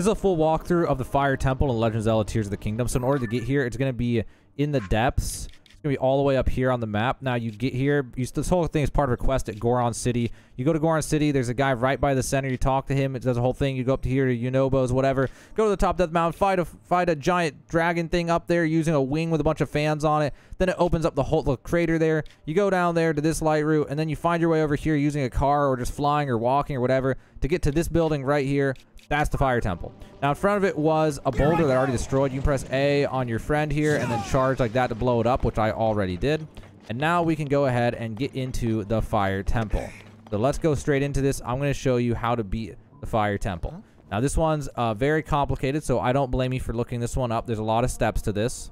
This is a full walkthrough of the Fire Temple in Legend of Zelda Tears of the Kingdom. So in order to get here, it's going to be in the depths. It's going to be all the way up here on the map. Now you get here. This whole thing is part of a quest at Goron City. You go to Goron City. There's a guy right by the center. You talk to him. It does a whole thing. You go up to here to Yunobo's, whatever. Go to the top of Death Mountain. Fight a giant dragon thing up there using a wing with a bunch of fans on it. Then it opens up the whole crater there. You go down there to this light route, and then you find your way over here using a car or just flying or walking or whatever to get to this building right here. That's the Fire Temple. Now, in front of it was a boulder that I already destroyed. You can press A on your friend here and then charge like that to blow it up, which I already did. And now we can go ahead and get into the Fire Temple. So let's go straight into this. I'm going to show you how to beat the Fire Temple. Now, this one's very complicated, so I don't blame you for looking this one up. There's a lot of steps to this.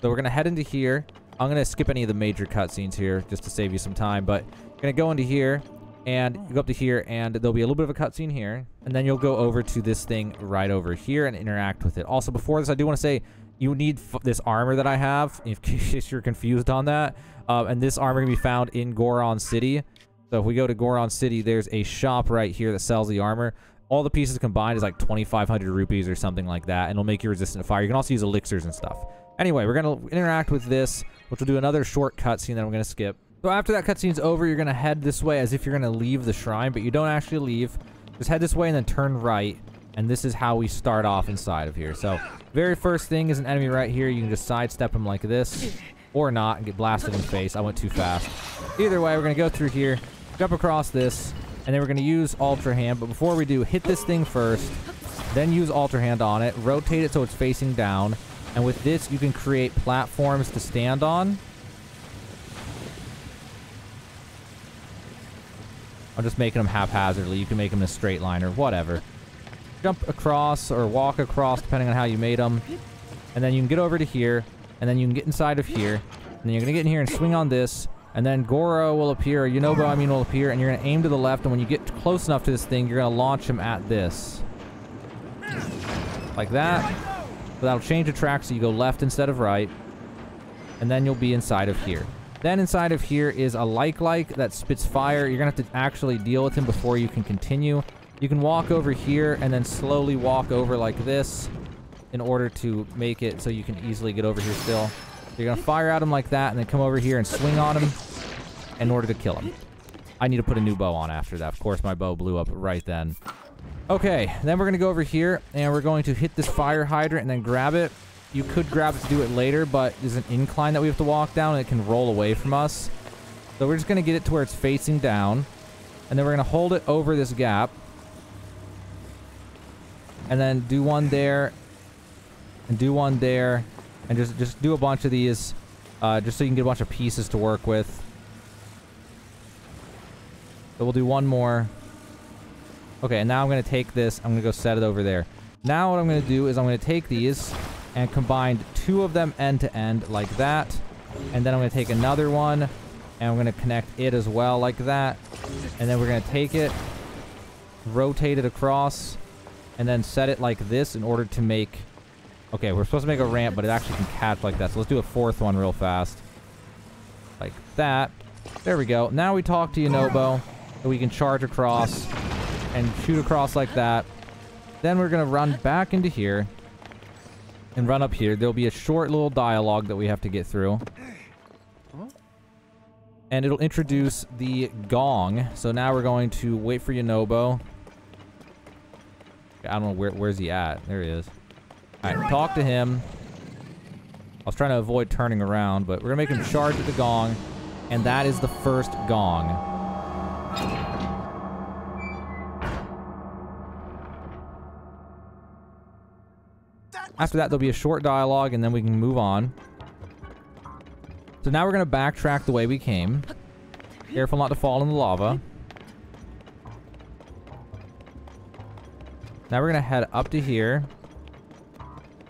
So we're going to head into here. I'm going to skip any of the major cutscenes here just to save you some time, but you're going to go into here. And you go up to here, and there'll be a little bit of a cutscene here. And then you'll go over to this thing right over here and interact with it. Also, before this, I do want to say you need this armor that I have, in case you're confused on that. And this armor can be found in Goron City. So if we go to Goron City, there's a shop right here that sells the armor. All the pieces combined is like 2,500 rupees or something like that, and it'll make you resistant to fire. You can also use elixirs and stuff. Anyway, we're going to interact with this, which will do another short cutscene that I'm going to skip. So after that cutscene's over, you're going to head this way as if you're going to leave the shrine, but you don't actually leave. Just head this way and then turn right, and this is how we start off inside of here. So very first thing is an enemy right here. You can just sidestep him like this or not and get blasted in the face. I went too fast. Either way, we're going to go through here, jump across this, and then we're going to use Ultra Hand. But before we do, hit this thing first, then use Ultra Hand on it, rotate it so it's facing down, and with this, you can create platforms to stand on. I'm just making them haphazardly. You can make them in a straight line or whatever. Jump across or walk across, depending on how you made them. And then you can get over to here, and then you can get inside of here. And then you're going to get in here and swing on this, and then Goro will appear, or Yunobo, I mean, will appear, and you're going to aim to the left, and when you get close enough to this thing, you're going to launch him at this. Like that. So that'll change the track, so you go left instead of right. And then you'll be inside of here. Then inside of here is a like that spits fire. You're going to have to actually deal with him before you can continue. You can walk over here and then slowly walk over like this in order to make it so you can easily get over here still. You're going to fire at him like that and then come over here and swing on him in order to kill him. I need to put a new bow on after that. Of course, my bow blew up right then. Okay, then we're going to go over here and we're going to hit this fire hydrant and then grab it. You could grab it to do it later, but there's an incline that we have to walk down, and it can roll away from us. So we're just going to get it to where it's facing down, and then we're going to hold it over this gap, and then do one there, and do one there, and just do a bunch of these, just so you can get a bunch of pieces to work with. So we'll do one more. Okay, and now I'm going to take this. I'm going to go set it over there. Now what I'm going to do is I'm going to take these and combined two of them end to end like that. And then I'm gonna take another one and I'm gonna connect it as well like that. And then we're gonna take it, rotate it across, and then set it like this in order to make... Okay, we're supposed to make a ramp, but it actually can catch like that. So let's do a fourth one real fast. Like that. There we go. Now we talk to Yunobo, so we can charge across and shoot across like that. Then we're gonna run back into here and run up here. There'll be a short little dialogue that we have to get through. And it'll introduce the gong. So now we're going to wait for Yunobo. I don't know where's he at. There he is. All right, talk to him. I was trying to avoid turning around, but we're going to make him charge at the gong. And that is the first gong. After that, there'll be a short dialogue, and then we can move on. So now we're going to backtrack the way we came. Careful not to fall in the lava. Now we're going to head up to here.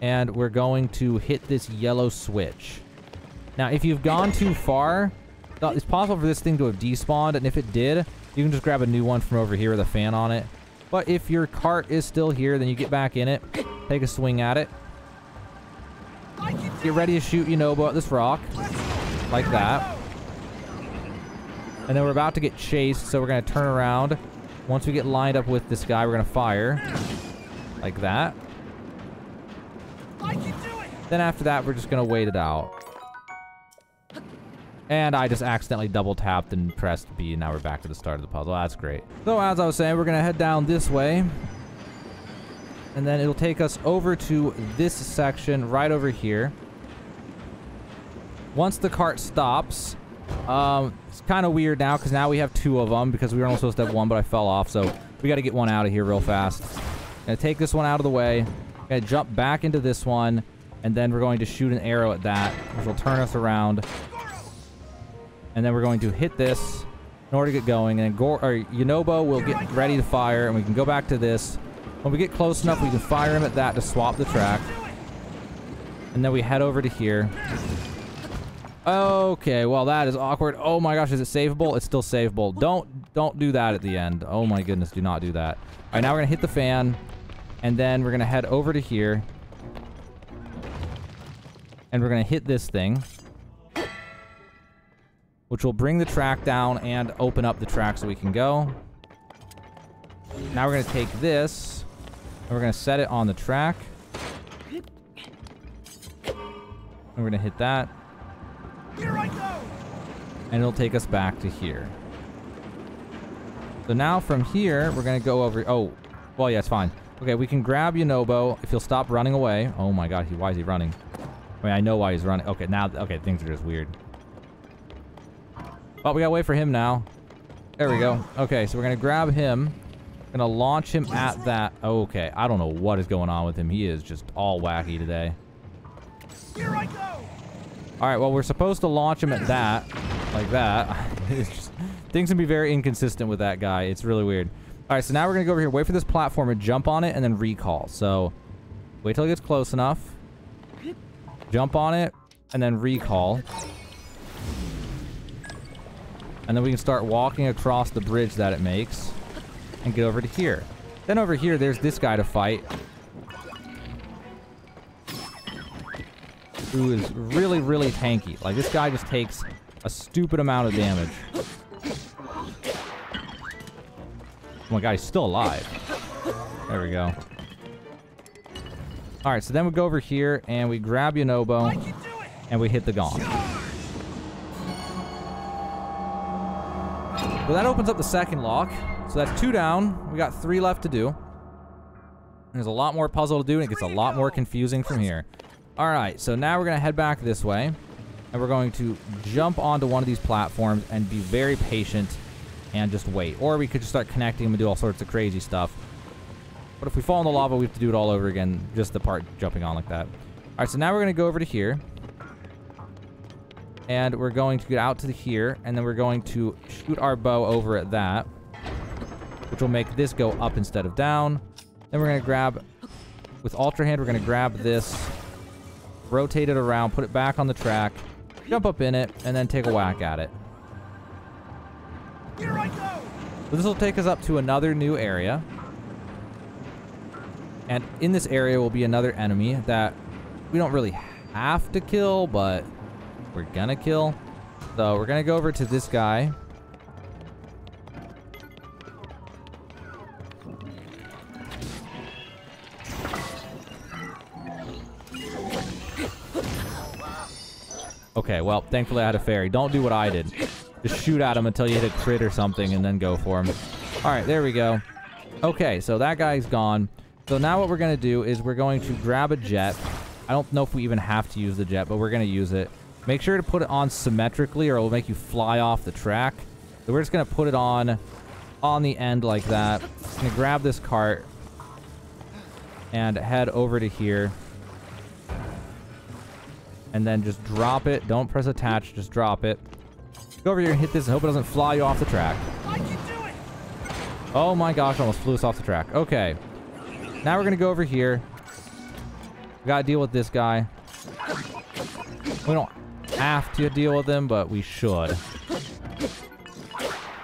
And we're going to hit this yellow switch. Now, if you've gone too far, it's possible for this thing to have despawned. And if it did, you can just grab a new one from over here with a fan on it. But if your cart is still here, then you get back in it. Take a swing at it. Get ready to shoot Yunobo at this rock. Like that. And then we're about to get chased, so we're going to turn around. Once we get lined up with this guy, we're gonna fire. Like that. Then after that, we're just gonna wait it out. And I just accidentally double tapped and pressed B, and now we're back to the start of the puzzle. That's great. So as I was saying, we're gonna head down this way. And then it'll take us over to this section right over here. Once the cart stops, it's kind of weird now because now we have two of them because we were only supposed to have one, but I fell off. So we got to get one out of here real fast. Gonna take this one out of the way. Gonna jump back into this one, and then we're going to shoot an arrow at that, which will turn us around. And then we're going to hit this in order to get going. And then Yunobo will get ready to fire, and we can go back to this. When we get close enough, we can fire him at that to swap the track. And then we head over to here. Okay, well, that is awkward. Oh my gosh, is it saveable? It's still saveable. Don't do that at the end. Oh my goodness, do not do that. All right, now we're gonna hit the fan, and then we're gonna head over to here. And we're gonna hit this thing, which will bring the track down and open up the track so we can go. Now we're gonna take this, and we're gonna set it on the track. And we're gonna hit that. Here I go. And it'll take us back to here. So now from here, we're going to go over... Oh, well, yeah, it's fine. Okay, we can grab Yunobo if he'll stop running away. Oh, my God. Why is he running? I mean, I know why he's running. Okay, now... Okay, things are just weird. Well, we got to wait for him now. There we go. Okay, so we're going to grab him. Going to launch him at that. Okay, I don't know what is going on with him. He is just all wacky today. Here I go. All right, well, we're supposed to launch him at that, like that. It's just, things can be very inconsistent with that guy. It's really weird. All right, so now we're going to go over here, wait for this platform and jump on it, and then recall. So wait till it gets close enough. Jump on it, and then recall. And then we can start walking across the bridge that it makes and get over to here. Then over here, there's this guy to fight, who is really, really tanky. Like, this guy just takes a stupid amount of damage. Oh my god, he's still alive. There we go. Alright, so then we go over here, and we grab Yunobo, and we hit the gong. Well, that opens up the second lock. So that's two down. We got three left to do. There's a lot more puzzle to do, and it gets a lot more confusing from here. All right, so now we're going to head back this way, and we're going to jump onto one of these platforms and be very patient and just wait. Or we could just start connecting them and do all sorts of crazy stuff. But if we fall in the lava, we have to do it all over again, just the part jumping on like that. All right, so now we're going to go over to here, and we're going to get out to here, and then we're going to shoot our bow over at that, which will make this go up instead of down. Then we're going to grab, with Ultra Hand, we're going to grab this, rotate it around, put it back on the track, jump up in it, and then take a whack at it. Here I go. So this will take us up to another new area. And in this area will be another enemy that we don't really have to kill, but we're gonna kill. So we're gonna go over to this guy. Okay, well, thankfully I had a fairy. Don't do what I did. Just shoot at him until you hit a crit or something and then go for him. All right, there we go. Okay, so that guy's gone. So now what we're going to do is we're going to grab a jet. I don't know if we even have to use the jet, but we're going to use it. Make sure to put it on symmetrically or it will make you fly off the track. So we're just going to put it on the end like that. I'm going to grab this cart and head over to here. And then just drop it. Don't press attach. Just drop it. Go over here and hit this and hope it doesn't fly you off the track. I can do it. Oh my gosh, almost flew us off the track. Okay. Now we're going to go over here. We got to deal with this guy. We don't have to deal with him, but we should.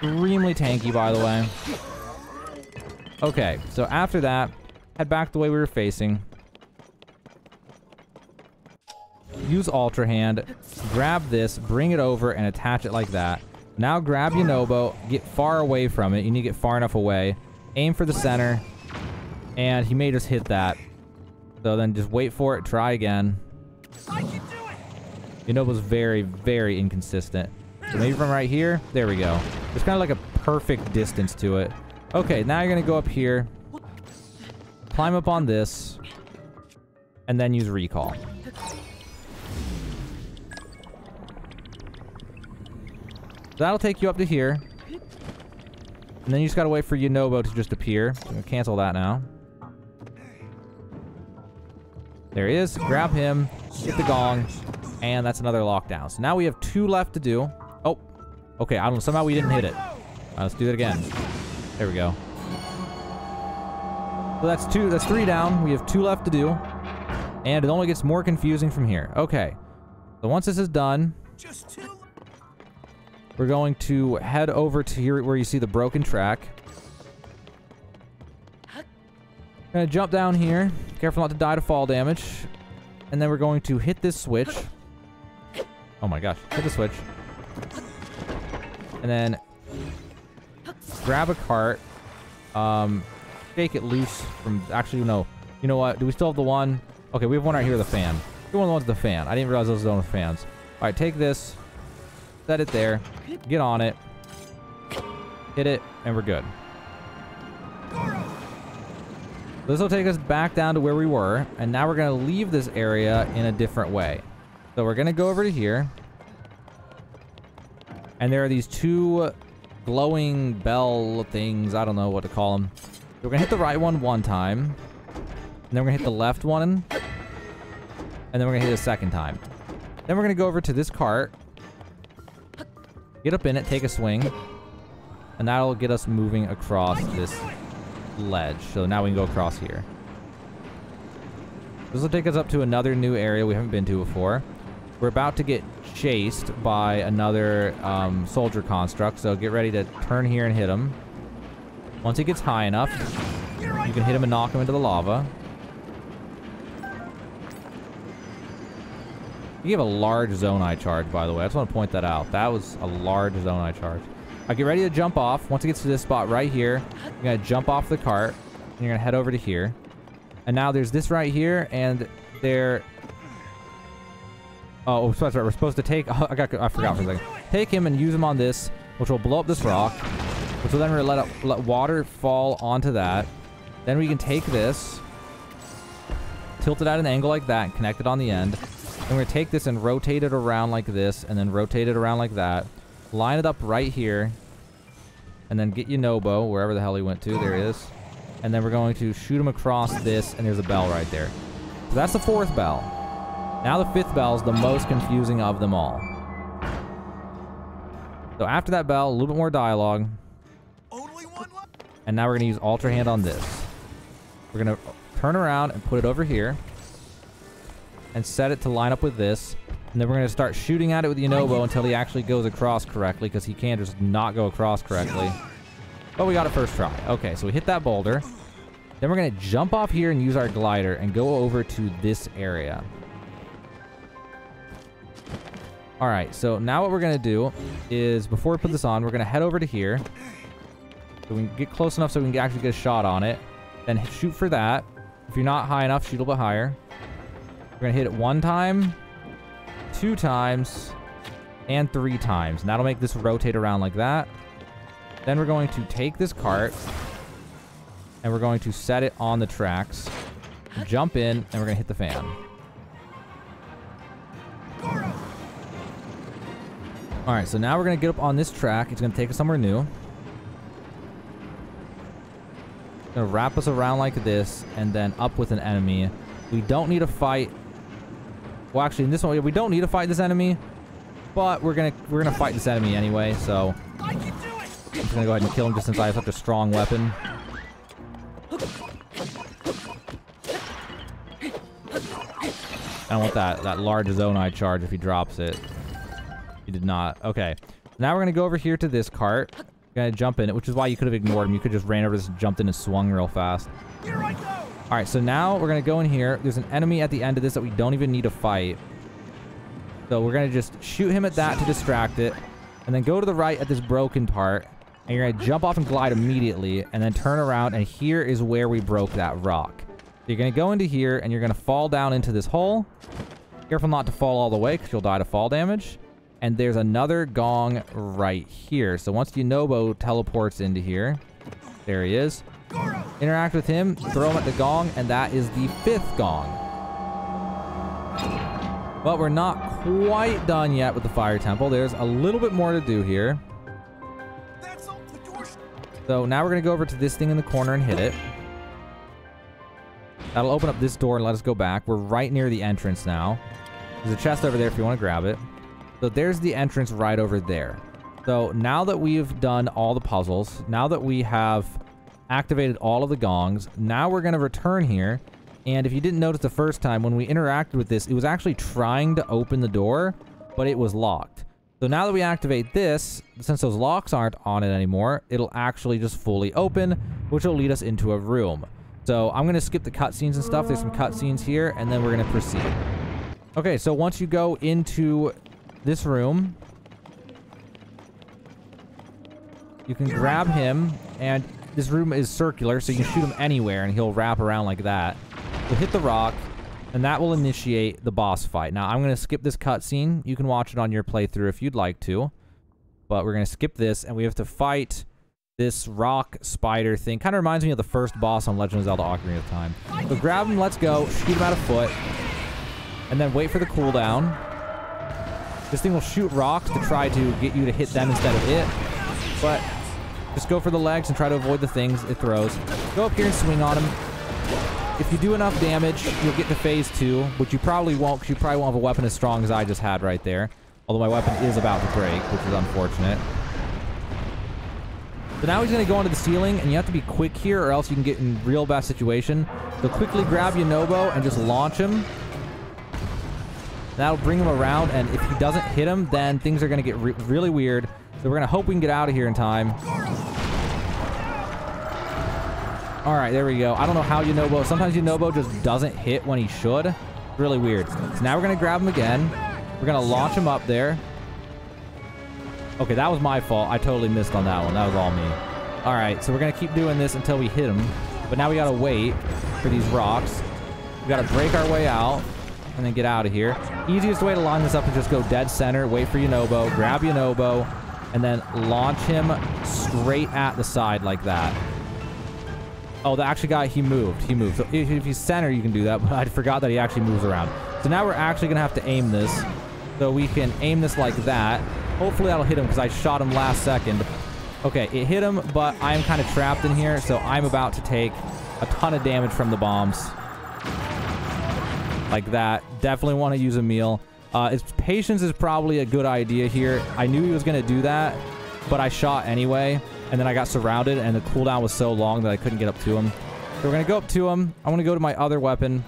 Extremely tanky, by the way. Okay. So after that, head back the way we were facing. Use Ultra Hand, grab this, bring it over, and attach it like that. Now grab Yunobo, get far away from it. You need to get far enough away. Aim for the center, and he may just hit that. So then just wait for it, try again. I can do it. Yunobo's very, very inconsistent. So maybe from right here, there we go. It's kind of like a perfect distance to it. Okay, now you're going to go up here, climb up on this, and then use Recall. That'll take you up to here. And then you just gotta wait for Yunobo to just appear. So I'm gonna cancel that now. There he is. Grab him. Get the gong. And that's another lockdown. So now we have two left to do. Oh. Okay, I don't know. Somehow we didn't hit it. Let's do that again. There we go. So that's two. That's three down. We have two left to do. And it only gets more confusing from here. Okay. So once this is done... Just two. We're going to head over to here where you see the broken track. Gonna jump down here. Careful not to die to fall damage. And then we're going to hit this switch. Oh my gosh. Hit the switch. And then grab a cart. Shake it loose from... Actually, no. You know what? Do we still have the one? Okay, we have one right here with a fan. The one with the fan. I didn't realize those were with fans. All right, take this. Set it there. Get on it. Hit it, and we're good. This will take us back down to where we were, and now we're going to leave this area in a different way. So we're going to go over to here, and there are these two glowing bell things. I don't know what to call them. So we're going to hit the right one time, and then we're going to hit the left one, and then we're going to hit it a second time. Then we're going to go over to this cart. Get up in it, take a swing, and that'll get us moving across this ledge. So now we can go across here. This will take us up to another new area we haven't been to before. We're about to get chased by another soldier construct, so get ready to turn here and hit him. Once he gets high enough, you can hit him and knock him into the lava. You gave a large Zonai charge, by the way. I just want to point that out. That was a large Zonai charge. Alright, get ready to jump off. Once it gets to this spot right here, you're going to jump off the cart, and you're going to head over to here. And now there's this right here, and there... Oh, that's right. We're supposed to take... Oh, I forgot for a second. Take him and use him on this, which will blow up this rock, which will then let water fall onto that. Then we can take this, tilt it at an angle like that, and connect it on the end. And we're going to take this and rotate it around like this, and then rotate it around like that. Line it up right here. And then get Yunobo, wherever the hell he went to. There he is. And then we're going to shoot him across this, and there's a bell right there. So that's the fourth bell. Now the fifth bell is the most confusing of them all. So after that bell, a little bit more dialogue. Only one left. And now we're going to use Ultra Hand on this. We're going to turn around and put it over here. And set it to line up with this. And then we're going to start shooting at it with Yunobo until he actually goes across correctly, because he can't just not go across correctly. But we got it first try. Okay, so we hit that boulder. Then we're going to jump off here and use our glider and go over to this area. Alright, so now what we're going to do is, before we put this on, we're going to head over to here. So we can get close enough so we can actually get a shot on it. Then shoot for that. If you're not high enough, shoot a little bit higher. We're going to hit it one time, two times, and three times. And that'll make this rotate around like that. Then we're going to take this cart, and we're going to set it on the tracks, jump in, and we're going to hit the fan. Alright, so now we're going to get up on this track. It's going to take us somewhere new. It's going to wrap us around like this, and then up with an enemy. We don't need to fight... Well, actually, in this one, we don't need to fight this enemy, but we're gonna fight this enemy anyway. So I'm just gonna go ahead and kill him, just since I have such a strong weapon. I don't want that large Zonai charge if he drops it. He did not. Okay, now we're gonna go over here to this cart. We're gonna jump in it, which is why you could have ignored him. You could just ran over this, jumped in, and swung real fast. Here I go. All right, so now we're going to go in here. There's an enemy at the end of this that we don't even need to fight. So we're going to just shoot him at that to distract it. and then go to the right at this broken part, and you're gonna jump off and glide immediately, and then turn around, and here is where we broke that rock. So you're gonna go into here, and you're gonna fall down into this hole. Careful not to fall all the way, because you'll die to fall damage. And there's another gong right here. So once Yunobo teleports into here, there he is. Interact with him, throw him at the gong, and that is the 5th gong. But we're not quite done yet with the Fire Temple. There's a little bit more to do here. So now we're going to go over to this thing in the corner and hit it. That'll open up this door and let us go back. We're right near the entrance now. There's a chest over there if you want to grab it. So there's the entrance right over there. So now that we've done all the puzzles, now that we have activated all of the gongs, now we're going to return here. And if you didn't notice the first time, when we interacted with this, it was actually trying to open the door, but it was locked. So now that we activate this, since those locks aren't on it anymore, it'll actually just fully open, which will lead us into a room. So I'm going to skip the cutscenes and stuff. There's some cutscenes here, and then we're going to proceed. Okay, so once you go into this room, you can grab him, and this room is circular, so you can shoot him anywhere, and he'll wrap around like that. We'll hit the rock, and that will initiate the boss fight. Now, I'm going to skip this cutscene. You can watch it on your playthrough if you'd like to, but we're going to skip this, and we have to fight this rock spider thing. Kind of reminds me of the first boss on Legend of Zelda Ocarina of Time. So grab him, let's go, shoot him out of foot, and then wait for the cooldown. This thing will shoot rocks to try to get you to hit them instead of it, but just go for the legs and try to avoid the things it throws. Go up here and swing on him. If you do enough damage, you'll get to phase 2, which you probably won't, because you probably won't have a weapon as strong as I just had right there. Although my weapon is about to break, which is unfortunate. So now he's going to go onto the ceiling, and you have to be quick here, or else you can get in real bad situation. So quickly grab Yunobo and just launch him. That'll bring him around, and if he doesn't hit him, then things are going to get really weird. So we're going to hope we can get out of here in time. All right, there we go. I don't know how Yunobo... Sometimes Yunobo just doesn't hit when he should. It's really weird. So now we're going to grab him again. We're going to launch him up there. Okay, that was my fault. I totally missed on that one. That was all me. All right, so we're going to keep doing this until we hit him. But now we got to wait for these rocks. We got to break our way out and then get out of here. Easiest way to line this up is just go dead center, wait for Yunobo, grab Yunobo, and then launch him straight at the side like that. Oh, the actual guy, he moved. He moved. So if he's center, you can do that, but I forgot that he actually moves around. So now we're actually going to have to aim this. So we can aim this like that. Hopefully that'll hit him, because I shot him last second. Okay, it hit him, but I'm kind of trapped in here, so I'm about to take a ton of damage from the bombs. Like that. Definitely want to use a meal. Patience is probably a good idea here. I knew he was going to do that, but I shot anyway, and then I got surrounded, and the cooldown was so long that I couldn't get up to him. So we're going to go up to him. I want to go to my other weapon.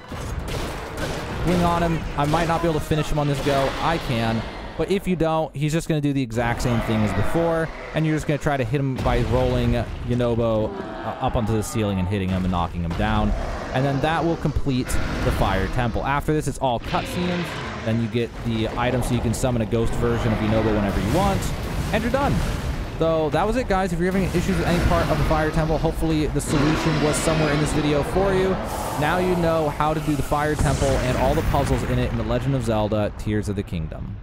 Swing on him. I might not be able to finish him on this go. I can, but if you don't, he's just going to do the exact same thing as before, and you're just going to try to hit him by rolling Yunobo up onto the ceiling and hitting him and knocking him down. And then that will complete the Fire Temple. After this, it's all cutscenes. Then you get the item so you can summon a ghost version of Yunobo whenever you want. And you're done. So that was it, guys. If you're having issues with any part of the Fire Temple, hopefully the solution was somewhere in this video for you. Now you know how to do the Fire Temple and all the puzzles in it in The Legend of Zelda: Tears of the Kingdom.